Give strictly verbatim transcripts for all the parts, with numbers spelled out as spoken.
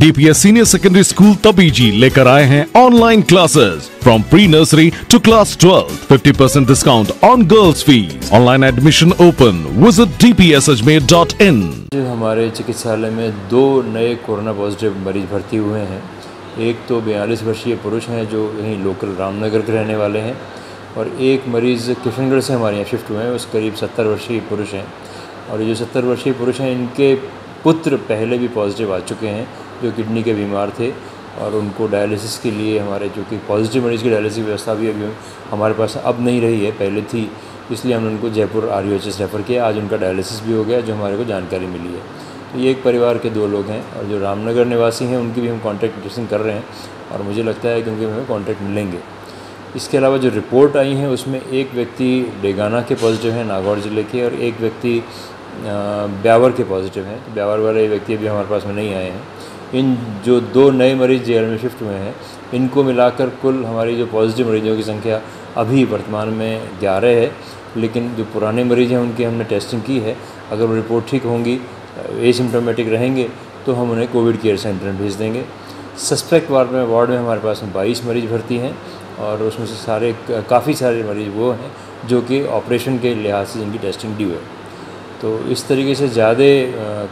TPSC senior secondary school Tabiji लेकर आए हैं online classes from pre nursery to class twelfth. Fifty percent discount on girls fees. Online admission open. Visit T P S Ajmer dot in. हमारे चिकित्सालय में दो नए corona positive मरीज भर्ती हुए हैं। एक तो बयालीस वर्षीय पुरुष हैं जो यहीं लोकल रामनगर के रहने वाले हैं, और एक मरीज़ किशनगढ़ से हमारे यहाँ शिफ्ट हुए हैं। उस करीब सत्तर वर्षीय पुरुष हैं, और ये जो सत्तर वर्षीय पुरुष हैं इनके पुत्र पहले भी पॉजिटिव आ चुके हैं जो किडनी के बीमार थे, और उनको डायलिसिस के लिए हमारे जो कि पॉजिटिव मरीज़ की डायलिसिस व्यवस्था भी अभी हमारे पास अब नहीं रही है, पहले थी, इसलिए हमने उनको Jaipur R U H S refer किया। आज उनका डायलिसिस भी हो गया जो हमारे को जानकारी मिली है। तो ये एक परिवार के दो लोग हैं, और जो रामनगर निवासी हैं उनकी भी हम कॉन्टैक्ट ट्रेसिंग कर रहे हैं, और मुझे लगता है कि उनके हमें कॉन्टैक्ट मिलेंगे। इसके अलावा जो रिपोर्ट आई हैं उसमें एक व्यक्ति डेगाना के पॉजिटिव हैं, नागौर ज़िले के, और एक व्यक्ति ब्यावर के पॉजिटिव हैं। तो ब्यावर वाले व्यक्ति अभी हमारे पास में नहीं आए हैं। इन जो दो नए मरीज जेल में शिफ्ट हुए हैं इनको मिलाकर कुल हमारी जो पॉजिटिव मरीजों की संख्या अभी वर्तमान में ग्यारह है, लेकिन जो पुराने मरीज़ हैं उनकी हमने टेस्टिंग की है। अगर वो रिपोर्ट ठीक होंगी, एसिम्टोमेटिक रहेंगे, तो हम उन्हें कोविड केयर सेंटर में भेज देंगे। सस्पेक्ट वार्ड में वार्ड में हमारे पास बाईस मरीज भर्ती हैं, और उसमें से सारे काफ़ी सारे मरीज वो हैं जो कि ऑपरेशन के लिहाज से जिनकी टेस्टिंग ड्यू है। तो इस तरीके से ज़्यादा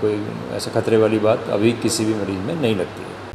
कोई ऐसा खतरे वाली बात अभी किसी भी मरीज़ में नहीं लगती है।